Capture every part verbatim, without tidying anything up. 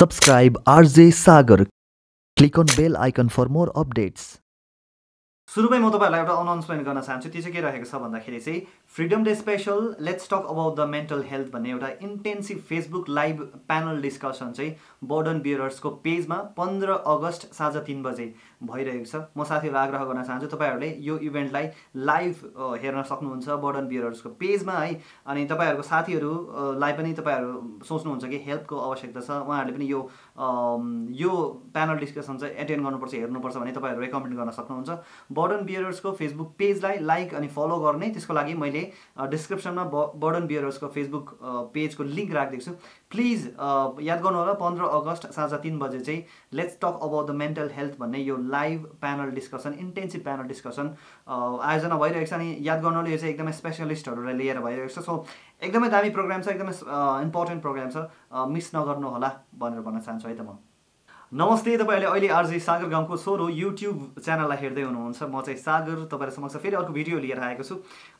Subscribe R J Sagar. Click on bell icon for more updates. सुरुमै म तपाईहरुलाई एउटा अनाउन्समेन्ट गर्न चाहन्छु। त्यो चाहिँ के रहेको छ भन्दाखेरि चाहिँ freedom day special let's talk about the mental health भन्ने एउटा intensive Facebook live panel discussion चाहिँ बर्डन बियरर्सको पेजमा पन्ध्र अगस्त साँझ तीन बजे भइरहेको छ। म साथीहरुलाई आग्रह गर्न चाहन्छु तपाईहरुले यो इभेन्टलाई लाइभ हेर्न सक्नुहुन्छ बर्डन बियरर्सको पेजमा है। अनि तपाईहरुको साथीहरुलाई पनि तपाईहरु सोच्नुहुन्छ कि हेल्पको आवश्यकता छ, उहाँहरुले पनि यो यो प्यानल डिस्कसन चाहिँ अटेन्ड गर्नुपर्छ, हेर्नुपर्छ भने तपाईहरु रेकमेन्ड गर्न सक्नुहुन्छ। बर्डन बियरर्सको फेसबुक पेजलाई लाइक अनि फलो गर्ने, त्यसको लागि मैले डिस्क्रिप्सनमा बर्डन बियरर्सको फेसबुक पेजको लिंक राख्दिएको छु। प्लिज याद गर्नु होला पन्ध्र अगस्त साँझ तीन बजे चाहिँ let's talk about the mental health भन्ने यो live panel discussion, intensive panel discussion आयोजना भइरहेको छ। अनि याद गर्नु होला यो चाहिँ एकदमै स्पेशलिस्टहरूलाई लिएर भइरहेको छ। सो एकदमै दामी प्रोग्राम छ, एकदमै इम्पोर्टेन्ट प्रोग्राम छ, मिस नगर्नु होला भनेर भन्न चाहन्छु है। त म नमस्ते, तपाईहरुले अहिले आरजे सागर गाउँको सोरो युट्युब च्यानललाई हेर्दै हुनुहुन्छ। म चाहिँ सागर तपाईहरु समक्ष फेरि अर्को भिडियो लिएर आएको छु।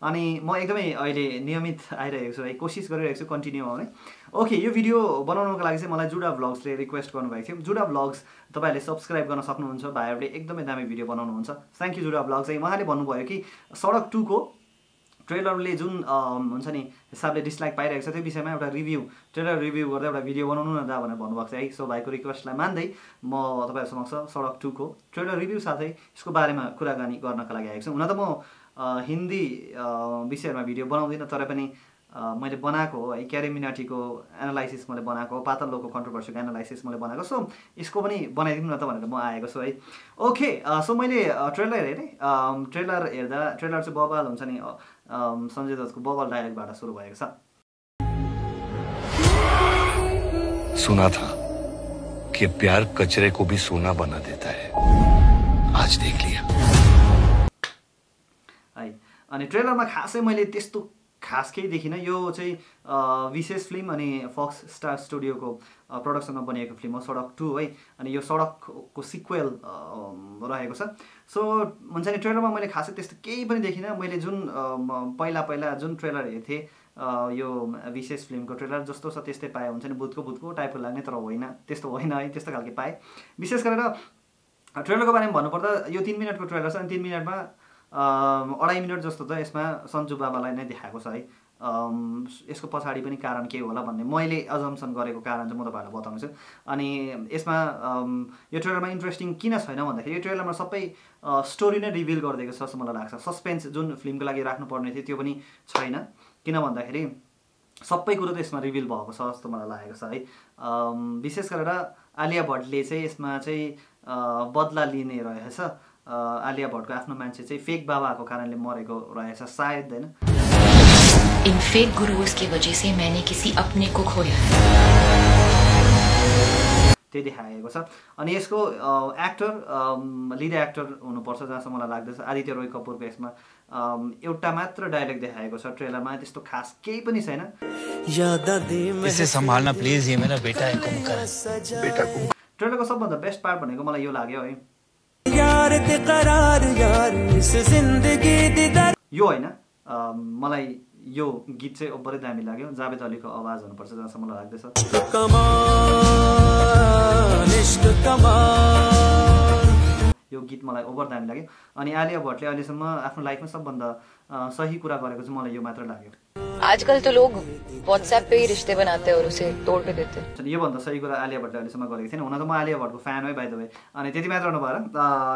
अनि म एकदमै अहिले नियमित आइरहेको छु है, कोसिस गरिरहेको छु कन्टिन्यू आउने। ओके, यो भिडियो बनाउनको लागि चाहिँ मलाई जुडा भ्लग्सले रिक्वेस्ट गर्नुभएको थियो। जुडा भ्लग्स तपाईहरुले सब्स्क्राइब गर्न सक्नुहुन्छ, भाइहरुले एकदमै दामी भिडियो बनाउनुहुन्छ। थ्यांक यू जुडा भ्लग्स है। उहाँले भन्नुभयो कि सडक टू को ट्रेलरले जुन हुन्छ नि हिसाबले डिसलाइक पाइरहेको छ, त्यो विषयमा एउटा रिभ्यू, ट्रेलर रिभ्यू गर्दा एउटा भिडियो बनाउनु न दा भनेर भन्नुभएको छ है। सो भाइको रिक्वेस्टलाई मान्दै म तपाईहरु समक्ष सडक टू को ट्रेलर रिभ्यू साथै यसको बारेमा कुराकानी गर्नका लागि आएको छु। हुन त म हिन्दी विषयमा भिडियो बनाउँदिन, तर पनि मैले बनाएको हो है। क्यारेमिनाटीको एनालाइसिस मैले बनाएको हो, पातलोको कन्ट्रोभर्सीको एनालाइसिस मैले बनाएको, सो यसको पनि बनाइदिनु न त भनेर म आएको छु है। ओके, सो मैले ट्रेलर हेरेँ। ट्रेलर हेर्दा ट्रेलर चाहिँ बबाल हुन्छ नि, संजय दत्तको बबाल डायलगबाट सुरु भएको छ। सुना था कि प्यार कचरे को भी सोना बना देता है, आज देख लिया है। अनि ट्रेलरमा खासै मैले त्यस्तो खास केही देखिन। यो चाहिँ विशेष फिल्म अनि फक्स स्टार स्टुडियोको प्रोडक्सनमा बनिएको फिल्म हो सडक टू है। अनि यो सडकको सिक्वेल रहेको छ। सो हुन्छ नि ट्रेलरमा मैले खासै त्यस्तो केही पनि देखिनँ। मैले जुन पहिला पहिला जुन ट्रेलर हेर्थेँ यो विशेष फिल्मको ट्रेलर जस्तो छ त्यस्तै पाए, हुन्छ नि भूतको भूतको टाइपको लाग्ने, तर होइन, त्यस्तो होइन है, त्यस्तो खालको पाएँ। विशेष गरेर ट्रेलरको बारेमा भन्नुपर्दा यो तिन मिनटको ट्रेलर छ। अनि तिन मिनटमा अढाई मिनट जस्तो त यसमा सन्जु बाबालाई नै देखाएको छ है। यसको पछाडि पनि कारण के होला भन्ने मैले अजम्सन गरेको कारण चाहिँ म तपाईँहरूलाई बताउँछु। अनि यसमा यो ट्रेलरमा इन्ट्रेस्टिङ किन छैन भन्दाखेरि यो ट्रेलरमा सबै स्टोरी नै रिभिल गरिदिएको छ जस्तो मलाई लाग्छ। सस्पेन्स जुन फिल्मको लागि राख्नुपर्ने थियो त्यो पनि छैन, किन भन्दाखेरि सबै कुरो त यसमा रिभिल भएको छ जस्तो मलाई लागेको छ है। विशेष गरेर आलिया भट्टले चाहिँ यसमा चाहिँ बदला लिने रहेछ। आलिया भट्टको आफ्नो मान्छे चाहिँ फेक बाबाको कारणले मरेको रहेछ सायद, हैन। इन फेक गुरुज की वजह से मैंने किसी अपने को खोया, त्यो देखाएको छ। अनि यसको एक्टर लिड एक्टर हुनुपर्छ जहाँसम्म मलाई लाग्दछ। आदित्य रोय कपुरको यसमा एउटा मात्र डायलग देखाएको छ ट्रेलरमा, त्यस्तो खास केही पनि छैन। यसले सम्हाल्न प्लिज, यो मेरो बेटा है, कुम कर बेटा कुम। ट्रेलरको सबभन्दा बेस्ट पार्ट भनेको मलाई यो लाग्यो है, यो होइन। मलाई यो गीत चाहिँ बढी दामी लाग्यो। जावेद अलीको आवाज हुनुपर्छ जहाँसम्म मलाई लाग्दैछ। यो गीत मलाई ओभर दामी लाग्यो। अनि आलिया भट्टले अहिलेसम्म आफ्नो लाइफमा सबभन्दा सही कुरा गरेको चाहिँ मलाई यो मात्र लाग्यो। आजकल तो लोग व्हाट्सएप पे ही रिश्ते बनाते हैं और उसे तोड़ के देते हैं। यो भन्दा सही कुरा आलिया भट्टले अहिलेसम्म गरेको थिएन। हुन त म आलिया भट्टको फ्यान हो बाइ द वे। अनि त्यति मात्र नभएर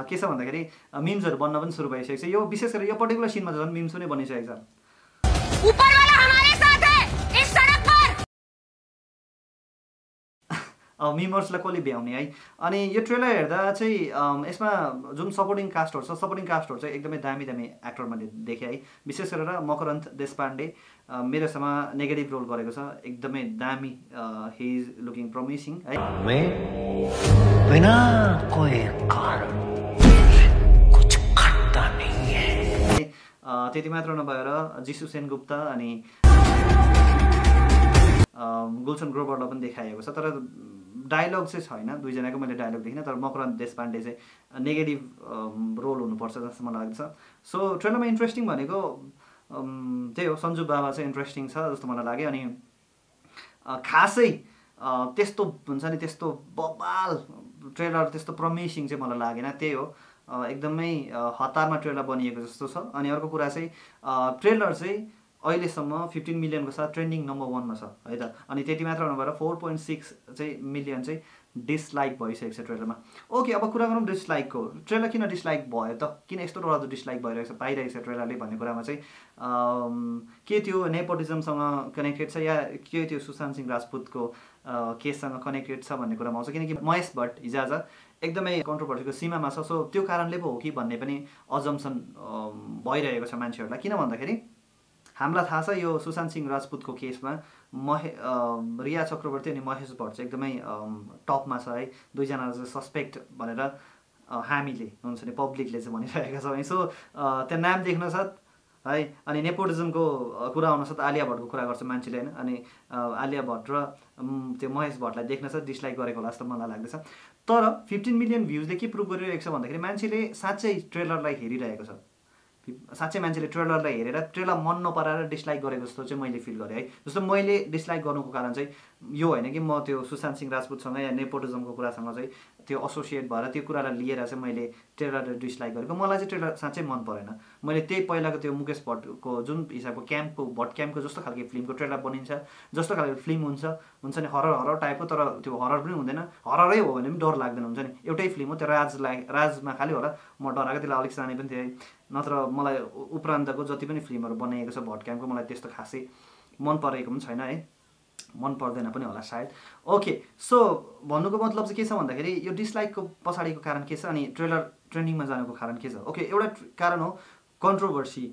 के छ भन्दाखेरि मिम्सहरू बन्न पनि सुरु भइसकेको छ। यो विशेष गरेर यो पर्टिकुलर सिनमा झन् मिम्स नै बनिसकेको छ। उपरवाला हमारे साथ है इस सड़क पर, अब मिमर्सलाई कसले भ्याउने है। अनि यो ट्रेलर हेर्दा चाहिँ यसमा जुन सपोर्टिङ कास्टहरू छ, सपोर्टिङ कास्टहरू चाहिँ एकदमै दामी दामी एक्टर मैले देखेँ है। विशेष गरेर मकरन्द देशपाण्डे मेरोसँग नेगेटिभ रोल गरेको छ, एकदमै दामी। हि इज लुकिङ प्रमिसिङ है। त्यति मात्र नभएर जिसु सेनगुप्त अनि गुलसन ग्रोभरलाई पनि देखाइएको छ, तर डायलग चाहिँ छैन। दुईजनाको मैले डायलग देखिनँ, तर मकरन्द देशपाण्डे चाहिँ नेगेटिभ रोल हुनुपर्छ जस्तो मलाई लाग्छ। सो ट्रेलरमा इन्ट्रेस्टिङ भनेको त्यही हो, सन्जु बाबा चाहिँ इन्ट्रेस्टिङ छ जस्तो मलाई लाग्यो। अनि खासै त्यस्तो हुन्छ नि त्यस्तो बबाल ट्रेलर त्यस्तो प्रमिसिङ चाहिँ मलाई लागेन, त्यही हो एकदमै हतारमा ट्रेलर बनिएको जस्तो छ। अनि अर्को कुरा चाहिँ ट्रेलर चाहिँ अहिलेसम्म फिफ्टीन मिलियनको साथ ट्रेन्डिङ नम्बर वानमा छ है त, अनि त्यति मात्र नभएर फोर पोइन्ट सिक्स चाहिँ मिलियन चाहिँ डिसलाइक भइसकेको छ ट्रेलरमा। ओके अब कुरा गरौँ डिसलाइकको, ट्रेलर किन डिसलाइक भयो त, किन यस्तो डरलाग्दो डिसलाइक भइरहेको छ पाइरहेको छ ट्रेलरले भन्ने कुरामा चाहिँ के त्यो नेपोटिजमसँग कनेक्टेड छ या के त्यो सुशान्त सिंह राजपूतको केससँग कनेक्टेड छ भन्ने कुरामा आउँछ, किनकि महेश भट्ट हिजोआज एकदमै कन्ट्रोभर्सीको सीमामा छ। सो त्यो कारणले पो हो कि भन्ने पनि अजम्सन भइरहेको छ मान्छेहरूलाई, किन भन्दाखेरि हामीलाई थाहा छ यो सुशान्त सिंह राजपूतको केसमा महे रिया चक्रवर्ती अनि महेश भट्ट चाहिँ एकदमै टपमा छ है, दुईजना सस्पेक्ट भनेर हामीले हुन्छ नि पब्लिकले चाहिँ भनिरहेका छौँ। सो त्यहाँ नाम देख्नसाथ है अनि नेपोटिजमको कुरा आउनसाथ आलिया भट्टको कुरा गर्छ मान्छेले होइन, अनि आलिया भट्ट र त्यो महेश भट्टलाई देख्नसाथ डिसलाइक गरेको होला जस्तो मलाई लाग्दछ। तर फिफ्टिन मिलियन भ्युजले के प्रुभ गरिरहेको छ भन्दाखेरि मान्छेले साँच्चै ट्रेलरलाई हेरिरहेको छ, साँच्चै मान्छेले ट्रेलरलाई हेरेर ट्रेलर मन नपराएर डिसलाइक गरेको जस्तो चाहिँ मैले फिल गरेँ है। जस्तो मैले डिसलाइक गर्नुको कारण चाहिँ यो होइन कि म त्यो सुशान्त सिंह राजपूतसँग या नेपोटिजमको कुरासँग चाहिँ त्यो एसोसिएट भएर त्यो कुरालाई लिएर चाहिँ मैले ट्रेलरले डिसलाइक गरेको, मलाई चाहिँ ट्रेलर साँच्चै मन परेन। मैले त्यही पहिलाको त्यो मुकेश भट्टको जुन हिसाबको क्याम्पको भट्ट क्याम्पको जस्तो खालको फिल्मको ट्रेलर बनिन्छ, जस्तो खालको फिल्म हुन्छ हुन्छ नि हरर हरर टाइपको, तर त्यो हरर पनि हुँदैन, हररै हो भने पनि डर लाग्दैन हुन्छ नि, एउटै फिल्म हो। त्यो राजलाई राजमा खालि होला म डराएको, त्यसलाई अलिक सानै पनि थिएँ, नत्र मलाई उपरान्तको जति पनि फिल्महरू बनाइएको छ भट्ट क्याम्पको मलाई त्यस्तो खासै मन परेको पनि छैन है, मन पर्दैन पनि होला सायद। ओके सो भन्नुको मतलब चाहिँ के छ भन्दाखेरि यो डिसलाइकको पछाडिको कारण के छ अनि ट्रेलर ट्रेन्डिङमा जानुको कारण के छ। ओके एउटा कारण हो कन्ट्रोभर्सी,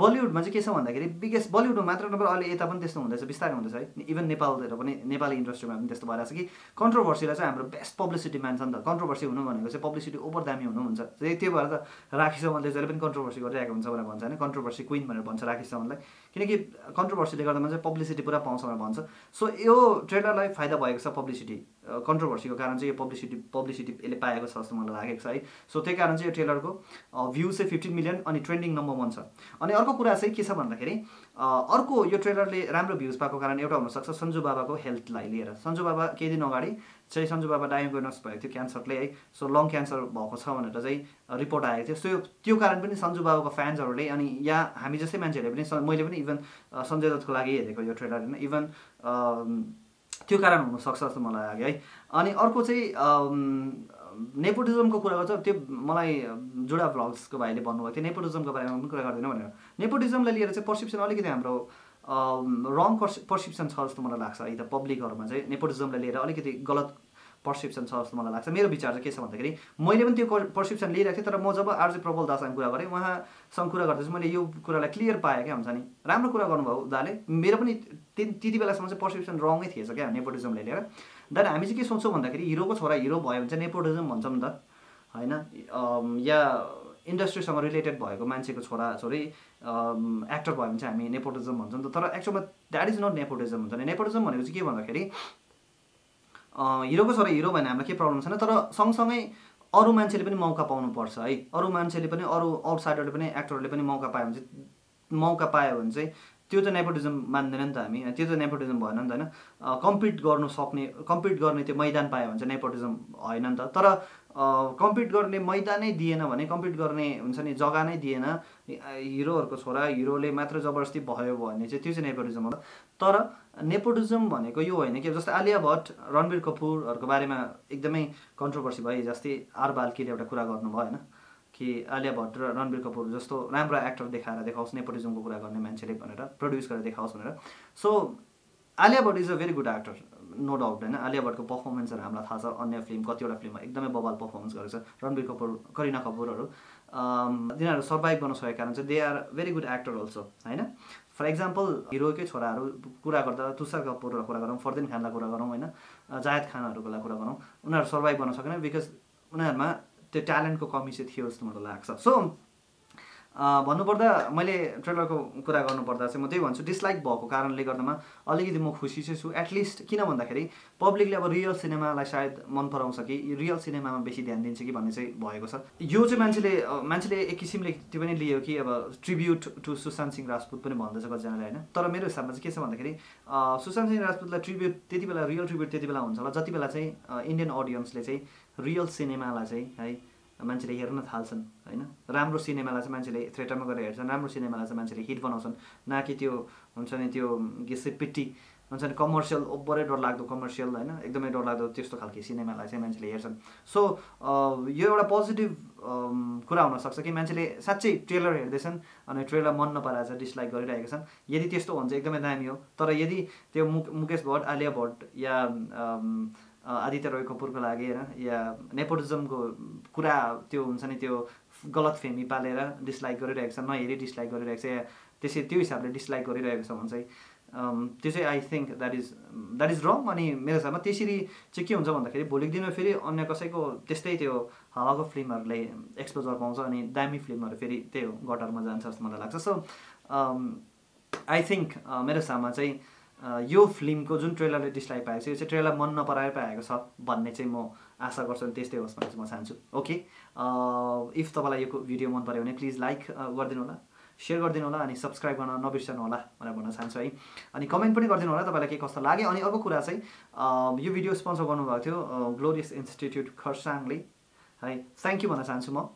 बलिउडमा चाहिँ के छ भन्दाखेरि बिगेस्ट बलिउडमा मात्र नभएर अहिले यता पनि त्यस्तो हुँदैछ, बिस्तारै हुँदैछ है, इभन नेपालतिर पनि नेपाली इन्डस्ट्रीमा पनि त्यस्तो भइरहेको छ कि कन्ट्रोभर्सीलाई चाहिँ हाम्रो बेस्ट पब्लिसिटी मान्छ नि त। कन्ट्रोभर्सी हुनु भनेको चाहिँ पब्लिसिटी ओभर दामी हुनुहुन्छ, त्यही भएर त राखी सावन्तले जहिले पनि कन्ट्रोभर्सी गरिरहेको हुन्छ भनेर भन्छ होइन, कन्ट्रोभर्सी क्विन भनेर भन्छ राखी सावन्तलाई, किनकि कन्ट्रोभर्सीले गर्दा मान्छे पब्लिसिटी पुरा पाउँछ भनेर भन्छ। सो यो ट्रेलरलाई फाइदा भएको छ पब्लिसिटी, कन्ट्रोभर्सीको कारण चाहिँ यो पब्लिसिटी पब्लिसिटी यसले पाएको छ जस्तो मलाई लागेको छ है। सो त्यही कारण चाहिँ यो ट्रेलरको भ्यू चाहिँ फिफ्टिन मिलियन अनि ट्रेन्डिङ नम्बर वान छ। अनि अर्को कुरा चाहिँ के छ भन्दाखेरि अर्को यो ट्रेलरले राम्रो भ्युज पाएको कारण एउटा हुनसक्छ सन्जु बाबाको हेल्थलाई लिएर। सन्जु बाबा केही दिन अगाडि चाहिँ सन्जु बाबा डायग्नोस भएको थियो क्यान्सरले है, सो लङ क्यान्सर भएको छ भनेर चाहिँ रिपोर्ट आएको थियो। सो त्यो कारण पनि सन्जु बाबाको फ्यान्सहरूले अनि या हामी जस्तै मान्छेहरूले पनि, मैले पनि इभन सञ्जय दत्तको लागि हेरेको यो ट्रेलर होइन, इभन त्यो कारण हुनसक्छ जस्तो मलाई लाग्यो है। अनि अर्को चाहिँ नेपोटिजमको कुरा गर्छ, त्यो मलाई जुडा भ्लग्सको भाइले भन्नुभएको थियो नेपोटिजमको बारेमा पनि कुरा गर्दैन भनेर। नेपोटिजमलाई लिएर चाहिँ पर्सेप्सन अलिकति हाम्रो रङ पर्सेप्सन छ जस्तो मलाई लाग्छ है, त पब्लिकहरूमा चाहिँ नेपोटिजमलाई लिएर अलिकति गलत पर्सेप्सन छ जस्तो मलाई लाग्छ। मेरो विचार चाहिँ के छ भन्दाखेरि मैले पनि त्यो पर्सेप्सन लिइरहेको थिएँ, तर म जब आरजे प्रबल दासँग कुरा गरेँ, उहाँसँग कुरा गर्दा चाहिँ मैले यो कुरालाई क्लियर पाएँ क्या, हुन्छ नि राम्रो कुरा गर्नुभयो दाले, मेरो पनि त्यति बेलासम्म चाहिँ पर्सेप्सन रङै थिएछ क्या नेपोटिजमलाई लिएर। दाल हामी चाहिँ के सोच्छौँ भन्दाखेरि हिरोको छोरा हिरो भयो भने चाहिँ नेपोटिजम भन्छौँ नि त होइन, या इन्डस्ट्रीसँग रिलेटेड भएको मान्छेको छोरा छोरी एक्टर भयो भने चाहिँ हामी नेपोटिजम भन्छौँ नि त। तर एक्चुअलमा द्याट इज नट नेपोटिजम हुन्छ नि, नेपोटिजम भनेको चाहिँ के भन्दाखेरि हिरोको छोरा हिरो भने हामीलाई केही प्रब्लम छैन, तर सँगसँगै अरू मान्छेले पनि मौका पाउनुपर्छ है, अरू मान्छेले पनि अरू आउटसाइडरले पनि एक्टरहरूले पनि मौका पायो भने चाहिँ मौका पायो भने चाहिँ त्यो त नेपोटिजम मान्दैन नि त हामी, त्यो त नेपोटिजम भएन नि त होइन। कम्पिट गर्नु सक्ने कम्पिट गर्ने त्यो मैदान पायो भने चाहिँ नेपोटिजम होइन नि त। तर कम्पिट गर्ने मैदानै दिएन भने, कम्पिट गर्ने हुन्छ नि जग्गा नै दिएन, हिरोहरूको छोरा हिरोले मात्र जबरजस्ती भयो भने चाहिँ त्यो चाहिँ नेपोटिजम होला। तर नेपोटिजम भनेको यो होइन कि जस्तै आलिया भट्ट रणबीर कपुरहरूको बारेमा एकदमै कन्ट्रोभर्सी भयो, जस्तै आर बाल्कीले एउटा कुरा गर्नुभयो होइन कि आलिया भट्ट र रणबीर कपुर जस्तो राम्रो एक्टर देखाएर देखाओस् नेपोटिजमको कुरा गर्ने मान्छेले भनेर, प्रड्युस गरेर देखाओस् भनेर। So Alia Bhatt is a very good actor no doubt होइन, आलिया भट्टको पर्फर्मेन्सहरू हामीलाई थाहा छ, अन्य फिल्म कतिवटा फिल्ममा एकदमै बबाल पर्फर्मेन्स गरेको छ। रणबीर कपुर करिना कपुरहरू तिनीहरू सर्भाइभ गर्न सकेको कारण चाहिँ they are very good actor also होइन। फर एक्जाम्पल हिरोकै छोराहरू कुरा गर्दा तुषार कपुरलाई कुरा गरौँ, फरदिन खानलाई कुरा गरौँ होइन, जायद खानहरूकोलाई कुरा गरौँ, उनीहरू सर्भाइभ गर्न सकेन बिकज उनीहरूमा त्यो ट्यालेन्टको कमी चाहिँ थियो जस्तो मलाई लाग्छ। सो भन्नुपर्दा मैले ट्रेलरको कुरा गर्नुपर्दा चाहिँ म त्यही भन्छु डिसलाइक भएको कारणले गर्दामा अलिकति म खुसी चाहिँ छु एटलिस्ट, किन भन्दाखेरि पब्लिकले अब रियल सिनेमालाई सायद मन पराउँछ कि रियल सिनेमामा बेसी ध्यान दिन्छ कि भन्ने चाहिँ भएको छ। यो चाहिँ मान्छेले मान्छेले एक किसिमले त्यो पनि लियो कि अब ट्रिब्युट टु सुशान्त सिंह राजपूत पनि भन्दैछ कतिजनाले होइन, तर मेरो हिसाबमा चाहिँ के छ भन्दाखेरि सुशान्त सिंह राजपूतलाई ट्रिब्युट त्यति बेला रियल ट्रिब्युट त्यति बेला हुन्छ होला जति बेला चाहिँ इन्डियन अडियन्सले चाहिँ रियल सिनेमालाई चाहिँ है मान्छेले हेर्न थाल्छन् हैन, राम्रो सिनेमालाई चाहिँ मान्छेले थिएटरमा गएर हेर्छन्, राम्रो सिनेमालाई चाहिँ मान्छेले हिट बनाउँछन्, न कि त्यो हुन्छ नि त्यो घिसेपिटी हुन्छ नि कमर्सियल ओभरै डरलाग्दो कमर्सियल हैन एकदमै डरलाग्दो त्यस्तो खालको सिनेमालाई चाहिँ मान्छेले हेर्छन्। सो यो एउटा पोजिटिभ कुरा हुनसक्छ कि मान्छेले साँच्चै ट्रेलर हेर्दैछन् अनि ट्रेलर मन नपराएर चाहिँ डिसलाइक गरिरहेका छन्, यदि त्यस्तो हुन्छ एकदमै दामी हो, तर यदि त्यो मुकेश भट्ट आलिया भट्ट या आदित्य रोय कपुरको लागि हैन या नेपोटिजमको कुरा त्यो हुन्छ नि त्यो गलतफहमी पालेर डिसलाइक गरिरहेको छ, नहेरी डिसलाइक गरिरहेको छ या त्यसै त्यो हिसाबले डिसलाइक गरिरहेको छ भने चाहिँ त्यो चाहिँ I think that is that is wrong. अनि मेरो हिसाबमा त्यसरी चाहिँ के हुन्छ भन्दाखेरि भोलिको दिनमा फेरि अन्य कसैको त्यस्तै त्यो हावाको फिल्महरूले एक्सपोजर पाउँछ अनि दामी फिल्महरू फेरि त्यो गटरमा जान्छ जस्तो मलाई लाग्छ। सो आई थिङ्क मेरो हिसाबमा चाहिँ Uh, यो फिल्मको जुन ट्रेलरले डिसलाइक पाएको छ यो चाहिँ ट्रेलर मन नपराएर पाएको छ भन्ने चाहिँ म आशा गर्छु अनि त्यस्तै होस् भन्ने चाहिँ म चाहन्छु। ओके, इफ तपाईँलाई यो भिडियो मन पऱ्यो भने प्लिज लाइक गरिदिनु होला, सेयर गरिदिनु होला अनि सब्सक्राइब गर्न नबिर्सनु होला भनेर भन्न चाहन्छु है, अनि कमेन्ट पनि गरिदिनु होला तपाईँलाई के कस्तो लाग्यो। अनि अर्को कुरा चाहिँ यो भिडियो स्पोन्सर गर्नुभएको थियो ग्लोरियस इन्स्टिट्युट खरसाङले है, थ्याङ्क यू भन्न चाहन्छु म।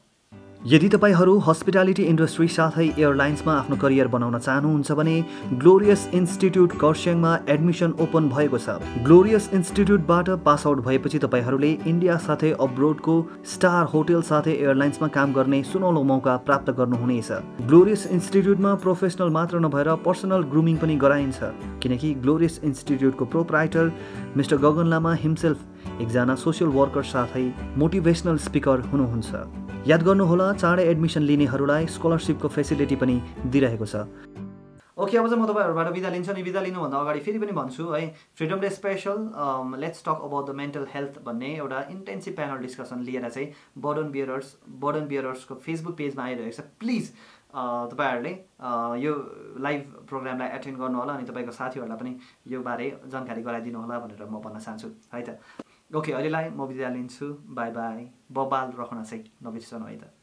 यदि तपाईंहरू हस्पिटालिटी इंडस्ट्री साथै एयरलाइन्समा आफ्नो करियर बनाउन चाहनुहुन्छ भने ग्लोरियस इन्स्टिट्युट खरसाङमा एडमिसन ओपन भएको छ। ग्लोरियस इन्स्टिट्युटबाट पास आउट भएपछि तपाईंहरूले इन्डिया साथै अब्रोडको स्टार होटल साथै एयरलाइन्समा काम गर्ने सुनौलो मौका प्राप्त गर्नुहुनेछ। ग्लोरियस इन्स्टिट्युटमा प्रोफेसनल मात्र नभएर पर्सनल ग्रुमिङ पनि गराइन्छ, किनकि ग्लोरियस इन्स्टिट्युटको proprietor mister Gagan Lama himself एकजना सोसियल वर्कर साथै मोटिभेसनल स्पिकर हुनुहुन्छ। याद गर्नुहोला चाँडै एडमिसन लिनेहरूलाई स्कलरसिपको फेसिलिटी पनि दिइरहेको छ। ओके, अब चाहिँ म तपाईँहरूबाट बिदा लिन्छु अनि बिदा लिनुभन्दा अगाडि फेरि पनि भन्छु है freedom day special let's talk about the mental health भन्ने एउटा इन्टेन्सिभ प्यानल डिस्कसन लिएर चाहिँ बर्डन बियरर्स बर्डन बियरर्सको फेसबुक पेजमा आइरहेको छ। प्लिज तपाईहरूले यो लाइभ प्रोग्रामलाई एटेन्ड गर्नुहोला अनि तपाईँको साथीहरूलाई पनि यो बारे जानकारी गराइदिनु होला भनेर म भन्न चाहन्छु है त। ओके, अहिलेलाई म बिदा लिन्छु, बाई बाई, बबाल रहन चाहिँ नबिर्सनु है त।